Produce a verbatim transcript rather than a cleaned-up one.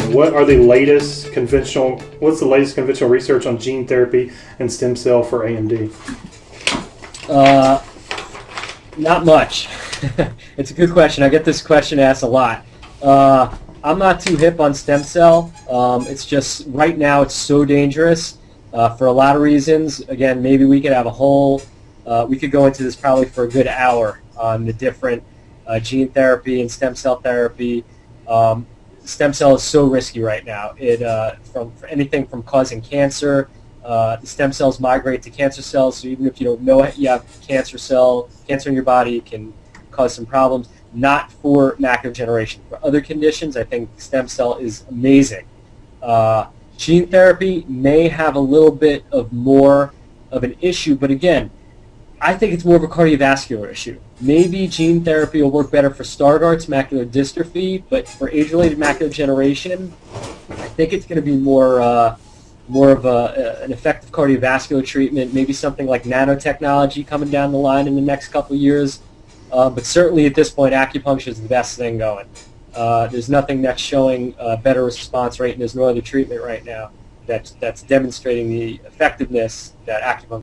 and what are the latest conventional, what's the latest conventional research on gene therapy and stem cell for A M D? Uh, not much. It's a good question. I get this question asked a lot. Uh, I'm not too hip on stem cell. Um, it's just right now it's so dangerous uh, for a lot of reasons. Again, maybe we could have a whole, uh, we could go into this probably for a good hour on the different uh, gene therapy and stem cell therapy. Um, stem cell is so risky right now. It uh, from anything from causing cancer. Uh, the stem cells migrate to cancer cells, so even if you don't know it, you have cancer cell, cancer in your body, it can cause some problems. Not for macular degeneration. For other conditions, I think stem cell is amazing. Uh, gene therapy may have a little bit of more of an issue, but again, I think it's more of a cardiovascular issue. Maybe gene therapy will work better for Stargardt's macular dystrophy, but for age-related macular degeneration, I think it's going to be more... Uh, more of a, an effective cardiovascular treatment, maybe something like nanotechnology coming down the line in the next couple of years. Uh, but certainly at this point, acupuncture is the best thing going. Uh, there's nothing that's showing a better response rate, and there's no other treatment right now that's, that's demonstrating the effectiveness that acupuncture